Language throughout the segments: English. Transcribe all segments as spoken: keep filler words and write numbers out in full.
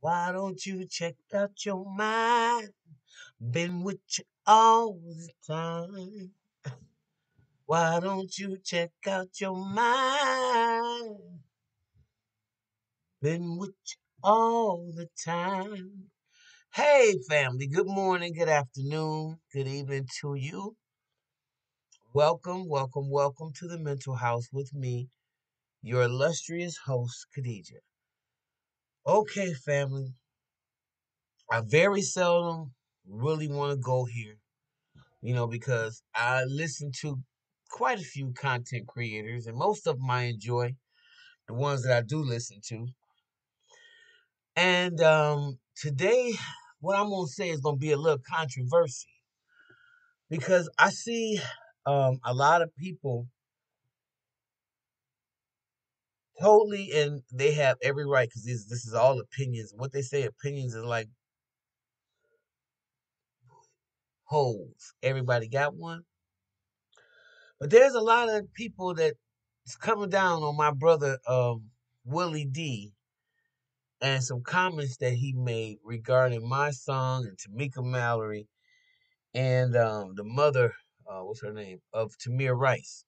Why don't you check out your mind? Been with you all the time. Why don't you check out your mind? Been with you all the time. Hey, family. Good morning, good afternoon, good evening to you. Welcome, welcome, welcome to the Mental House with me, your illustrious host, Khadijah. Okay, family, I very seldom really want to go here, you know, because I listen to quite a few content creators, and most of them I enjoy, the ones that I do listen to. And um, today, what I'm going to say is going to be a little controversial, because I see um, a lot of people totally, and they have every right, because this, this is all opinions. What they say, opinions, is like holes. Everybody got one. But there's a lot of people that's coming down on my brother, um, Willie D, and some comments that he made regarding Mysonne and Tamika Mallory and um, the mother, uh, what's her name, of Tamir Rice.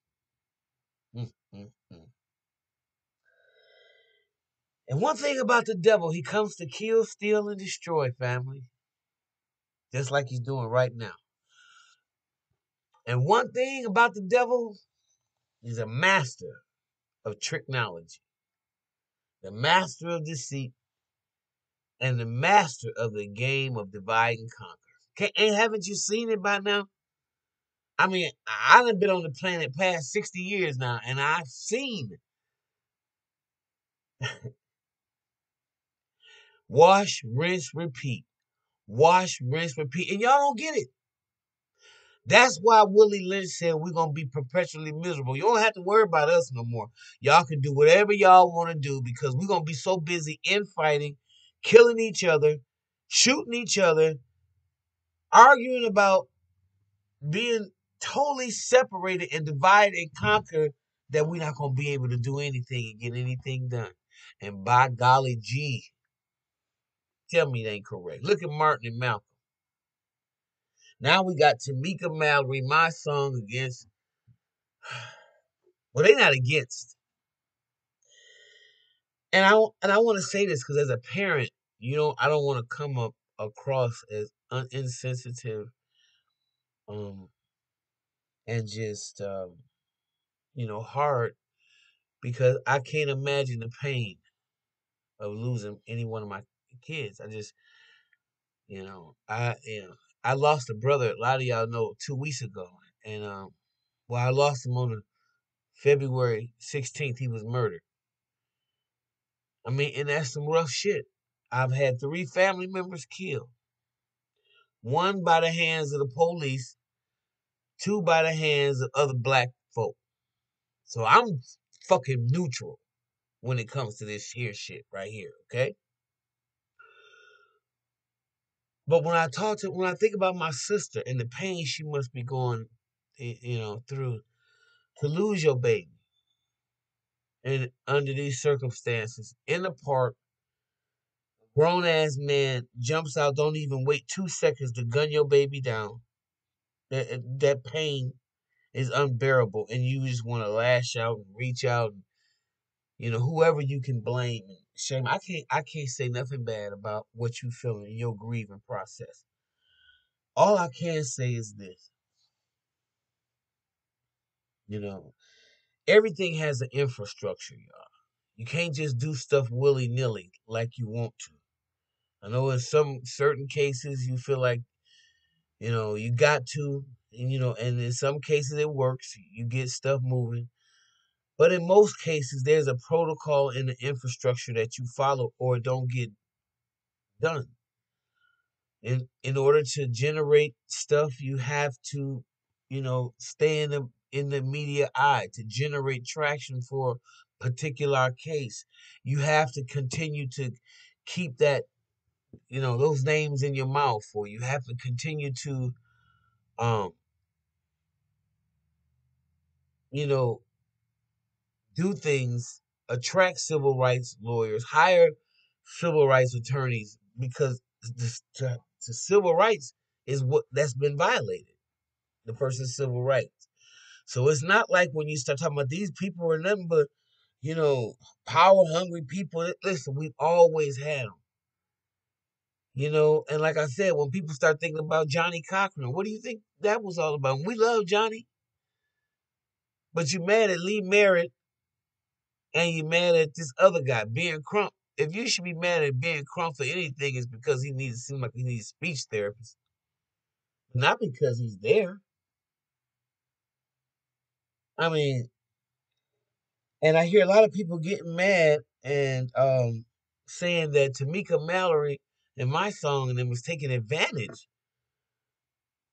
Mm, mm, mm. And one thing about the devil, he comes to kill, steal, and destroy, family. Just like he's doing right now. And one thing about the devil, he's a master of tricknology, the master of deceit, and the master of the game of divide and conquer. Can't, and haven't you seen it by now? I mean, I've been on the planet past sixty years now, and I've seen it. Wash, rinse, repeat. Wash, rinse, repeat. And y'all don't get it. That's why Willie Lynch said we're going to be perpetually miserable. You don't have to worry about us no more. Y'all can do whatever y'all want to do, because we're going to be so busy infighting, killing each other, shooting each other, arguing about being totally separated and divided and conquered that we're not going to be able to do anything and get anything done. And by golly gee, tell me it ain't correct. Look at Martin and Malcolm. Now we got Tamika Mallory, Mysonne, against. Well, they're not against. And I and I want to say this, because as a parent, you know, I don't want to come up across as un- insensitive, um, and just um, you know, hard, because I can't imagine the pain of losing any one of my kids. I just, you know, I you know, I lost a brother. A lot of y'all know two weeks ago, and um, well, I lost him on the February sixteenth. He was murdered. I mean, and that's some rough shit. I've had three family members killed. One by the hands of the police, two by the hands of other black folk. So I'm fucking neutral when it comes to this here shit right here. Okay. But when I talk to, when I think about my sister and the pain she must be going, you know, through to lose your baby, and under these circumstances, in the park, grown ass man jumps out, don't even wait two seconds to gun your baby down. That that pain is unbearable, and you just want to lash out and reach out, and, you know, whoever you can blame. Shame. I can't I can't say nothing bad about what you feeling in your grieving process. All I can say is this. You know, everything has an infrastructure, y'all. You can't just do stuff willy-nilly like you want to. I know in some certain cases you feel like, you know, you got to, and, you know, and in some cases it works. You get stuff moving. But in most cases, there's a protocol in the infrastructure that you follow or don't get done. In in order to generate stuff, you have to, you know, stay in the in the media eye to generate traction for a particular case. You have to continue to keep that, you know, those names in your mouth, or you have to continue to, um, you know, do things, attract civil rights lawyers, hire civil rights attorneys, because the, to, to civil rights is what that's been violated, the person's civil rights. So it's not like when you start talking about these people are nothing but, you know, power-hungry people. Listen, we've always had them. You know, and like I said, when people start thinking about Johnny Cochran, what do you think that was all about? We love Johnny, but you're mad at Lee Merritt and you're mad at this other guy, Ben Crump. If you should be mad at Ben Crump for anything, it's because he needs to seem like he needs speech therapist, not because he's there. I mean, and I hear a lot of people getting mad and um, saying that Tamika Mallory and Mysonne and them was taking advantage.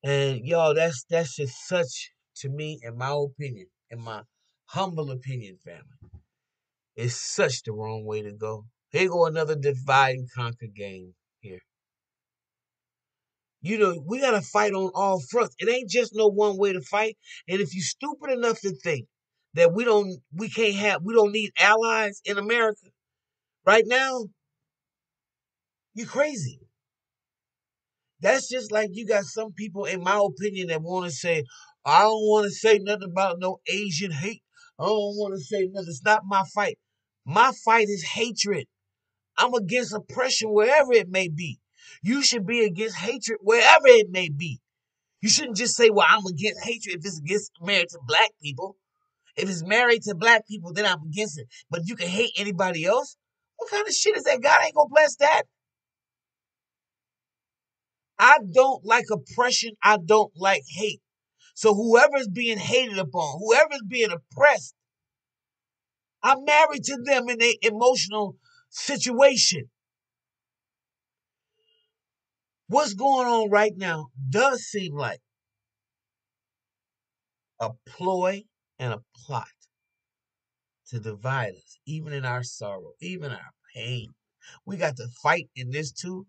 And y'all, that's that's just such, to me, in my opinion, in my humble opinion, family, it's such the wrong way to go. Here go another divide and conquer game here. You know, we got to fight on all fronts. It ain't just no one way to fight. And if you're stupid enough to think that we don't, we can't have, we don't need allies in America right now, you're crazy. That's just like you got some people, in my opinion, that want to say, I don't want to say nothing about no Asian hate. I don't want to say nothing. It's not my fight. My fight is hatred. I'm against oppression wherever it may be. You should be against hatred wherever it may be. You shouldn't just say, well, I'm against hatred if it's against married to black people. If it's married to black people, then I'm against it. But you can hate anybody else? What kind of shit is that? God ain't gonna bless that. I don't like oppression. I don't like hate. So whoever's being hated upon, whoever's being oppressed, I'm married to them in their emotional situation. What's going on right now does seem like a ploy and a plot to divide us, even in our sorrow, even our pain. We got to fight in this too.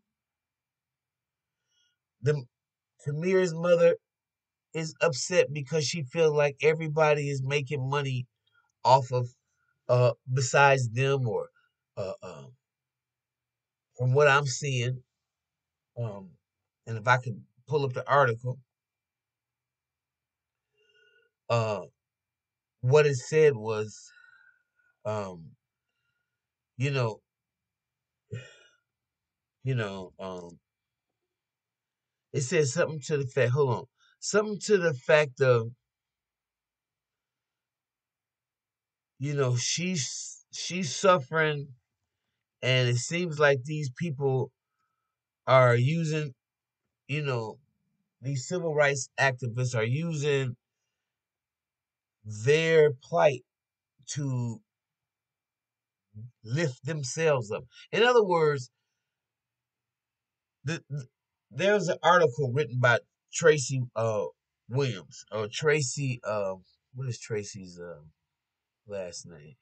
The Tamir's mother is upset because she feels like everybody is making money off of, uh, besides them, or uh, uh, from what I'm seeing. Um, and if I can pull up the article, uh, what it said was, um, you know, you know, um, it said something to the fact, hold on, something to the fact of, you know, she's, she's suffering, and it seems like these people are using, you know, these civil rights activists are using their plight to lift themselves up. In other words, the, the, there's an article written by Tracy uh, Williams, or Tracy, uh, what is Tracy's uh, last name?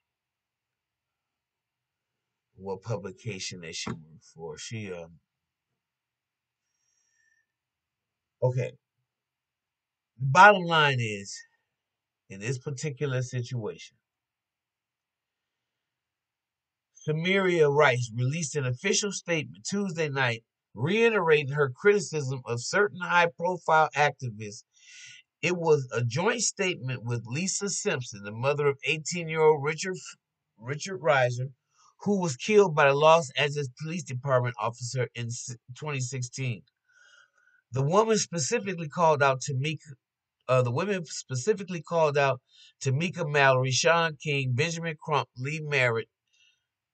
What publication that she worked for? She, um, okay, the bottom line is, in this particular situation, Samaria Rice released an official statement Tuesday night reiterating her criticism of certain high-profile activists. It was a joint statement with Lisa Simpson, the mother of eighteen-year-old Richard Richard Reiser, who was killed by the Los Angeles Police Department officer in twenty sixteen. The woman specifically called out Tamika. Uh, the women specifically called out Tamika Mallory, Sean King, Benjamin Crump, Lee Merritt,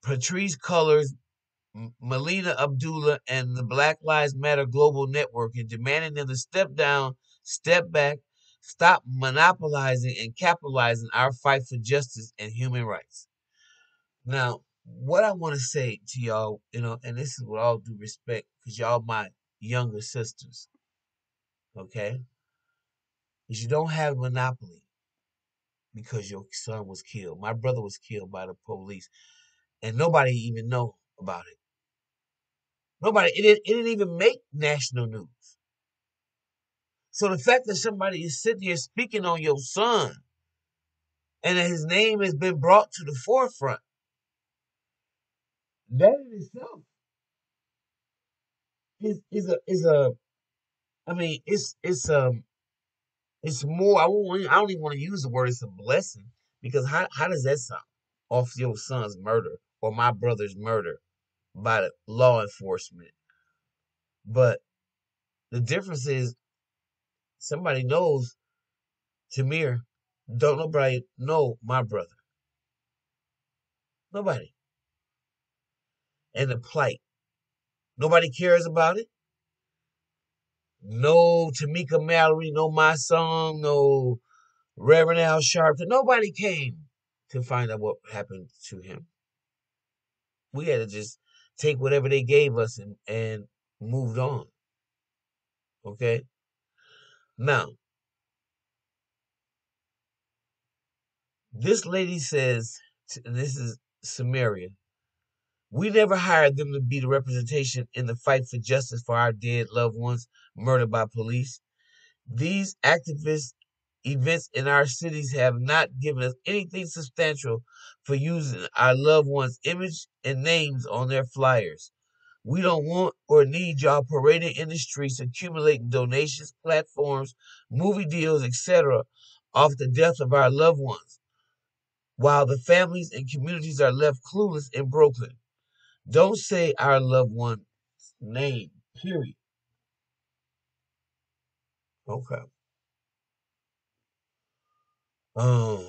Patrice Cullors, M- Melina Abdullah, and the Black Lives Matter Global Network, and demanding them to step down, step back, stop monopolizing and capitalizing our fight for justice and human rights. Now, what I want to say to y'all, you know, and this is with all due respect, because y'all my younger sisters, okay, is you don't have a monopoly because your son was killed. My brother was killed by the police, and nobody even know about it. Nobody, it didn't, it didn't even make national news. So the fact that somebody is sitting here speaking on your son and that his name has been brought to the forefront, That in itself is is a is a. I mean, it's it's um, it's more. I won't. I don't even want to use the word. It's a blessing, because how how does that sound? Off your son's murder or my brother's murder by the law enforcement. But the difference is, somebody knows Tamir. Don't nobody know my brother. Nobody. And the plight. Nobody cares about it. No Tamika Mallory, no Mysonne, no Reverend Al Sharpton. Nobody came to find out what happened to him. We had to just take whatever they gave us and, and moved on. Okay? Now, this lady says, this is Samaria, we never hired them to be the representation in the fight for justice for our dead loved ones murdered by police. These activist events in our cities have not given us anything substantial for using our loved ones' image and names on their flyers. We don't want or need y'all parading in the streets, accumulating donations, platforms, movie deals, et cetera off the death of our loved ones, while the families and communities are left clueless and broken. Don't say our loved one's name, period. Okay. Um,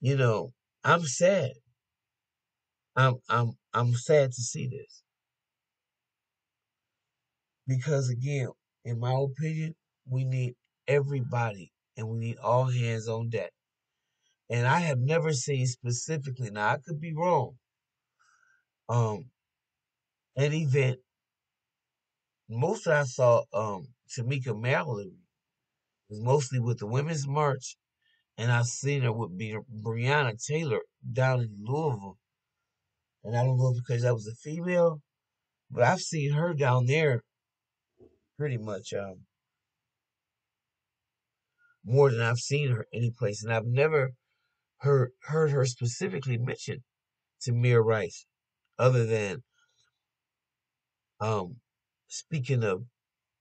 you know, I'm sad. I'm I'm I'm sad to see this. Because again, in my opinion, we need everybody and we need all hands on deck. And I have never seen specifically, now I could be wrong, um, an event. Most I saw um, Tamika Mallory was mostly with the Women's March, and I've seen her with Breonna Taylor down in Louisville. And I don't know if because I was a female, but I've seen her down there pretty much um, more than I've seen her any place. And I've never heard, heard her specifically mention Tamir Rice other than... Um, Speaking of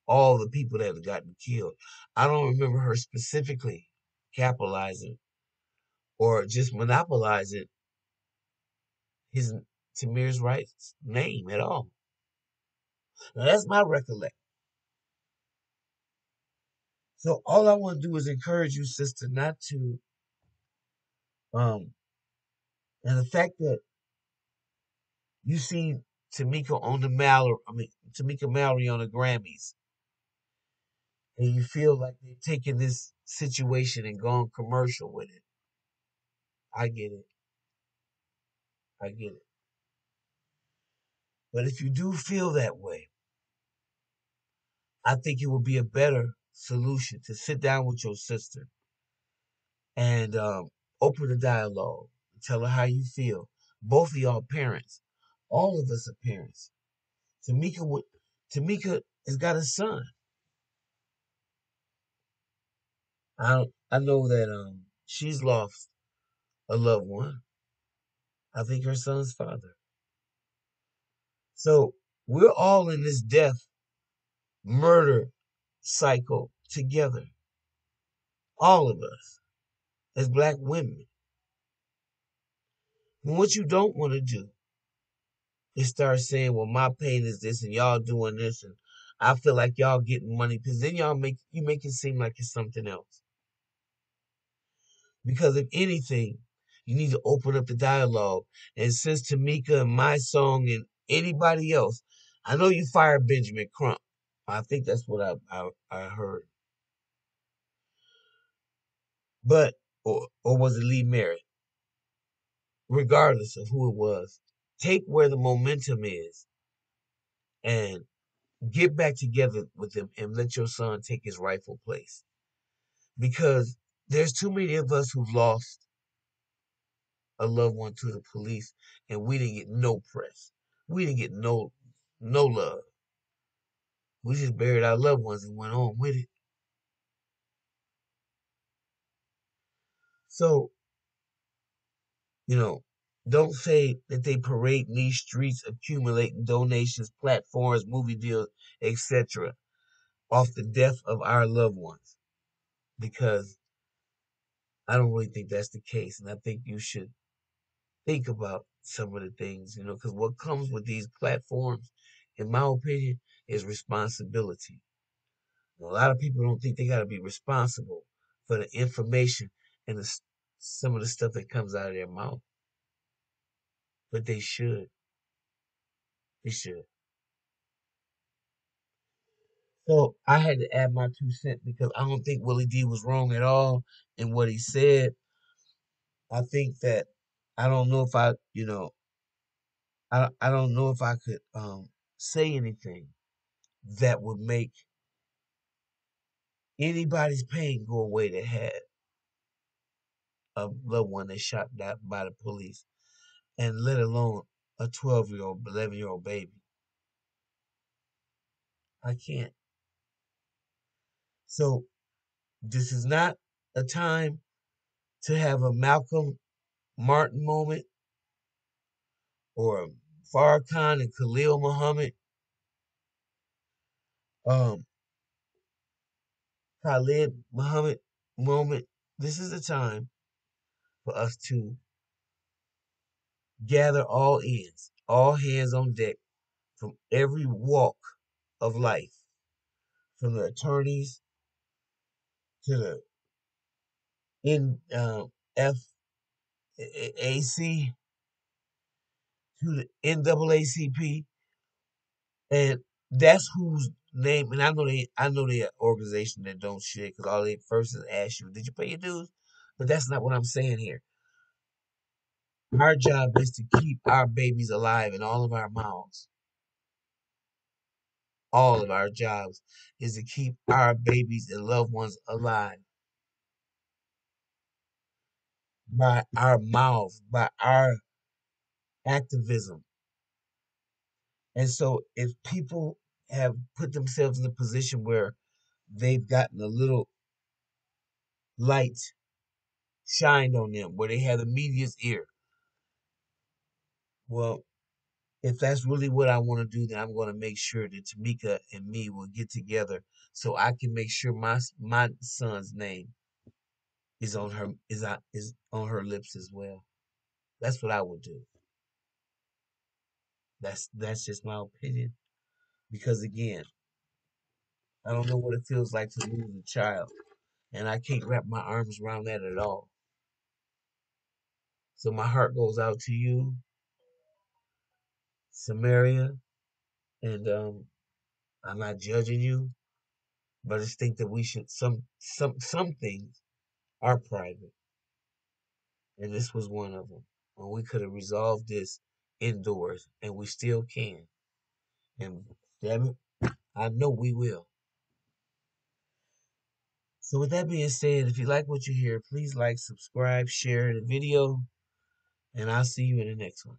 all the people that have gotten killed, I don't remember her specifically capitalizing or just monopolizing his Tamir's Rice's name at all. Now, that's my recollection. So all I want to do is encourage you, sister, not to, um, and the fact that you see Tamika on the Mallory, I mean, Tamika Mallory on the Grammys, and you feel like they've taken this situation and gone commercial with it. I get it. I get it. But if you do feel that way, I think it would be a better solution to sit down with your sister and um, open the dialogue and tell her how you feel. Both of y'all parents. All of us are parents. Tamika would, Tamika has got a son. I I know that um she's lost a loved one. I think her son's father. So we're all in this death, murder cycle together. All of us as Black women. And what you don't want to do, they start saying, well, my pain is this, and y'all doing this, and I feel like y'all getting money, because then y'all make you make it seem like it's something else. Because if anything, you need to open up the dialogue. And since Tamika and Mysonne and anybody else, I know you fired Benjamin Crump. I think that's what I I, I heard. But or or was it Lee Merritt? Regardless of who it was, take where the momentum is and get back together with them and let your son take his rightful place. Because there's too many of us who've lost a loved one to the police and we didn't get no press. We didn't get no no love. We just buried our loved ones and went on with it. So, you know, don't say that they parade these streets, accumulating donations, platforms, movie deals, et cetera off the death of our loved ones, because I don't really think that's the case. And I think you should think about some of the things, you know, because what comes with these platforms, in my opinion, is responsibility. A lot of people don't think they got to be responsible for the information and the, some of the stuff that comes out of their mouth. But they should. They should. So I had to add my two cents because I don't think Willie D was wrong at all in what he said. I think that I don't know if I, you know, I, I don't know if I could um, say anything that would make anybody's pain go away that had a loved one that shot by the police, and let alone a twelve-year-old, eleven-year-old baby. I can't. So this is not a time to have a Malcolm Martin moment or a Farrakhan and Khalil Muhammad. Um, Khalil Muhammad moment. This is a time for us to gather all ends, all hands on deck from every walk of life, from the attorneys to the in uh, F A C to the N double A C P, and that's whose name. And I know they, I know the organization that don't shit, because all they first is ask you, did you pay your dues? But that's not what I'm saying here. Our job is to keep our babies alive in all of our mouths. All of our jobs is to keep our babies and loved ones alive. By our mouths, by our activism. And so if people have put themselves in a position where they've gotten a little light shined on them, where they have the media's ear, well, if that's really what I want to do, then I'm going to make sure that Tamika and me will get together so I can make sure my my son's name is on her is on, is on her lips as well. That's what I would do. That's that's just my opinion, because again, I don't know what it feels like to lose a child, and I can't wrap my arms around that at all. So my heart goes out to you, Samaria, and um, I'm not judging you, but I just think that we should, some some some things are private, and this was one of them. And we could have resolved this indoors, and we still can. And damn it, I know we will. So with that being said, if you like what you hear, please like, subscribe, share the video, and I'll see you in the next one.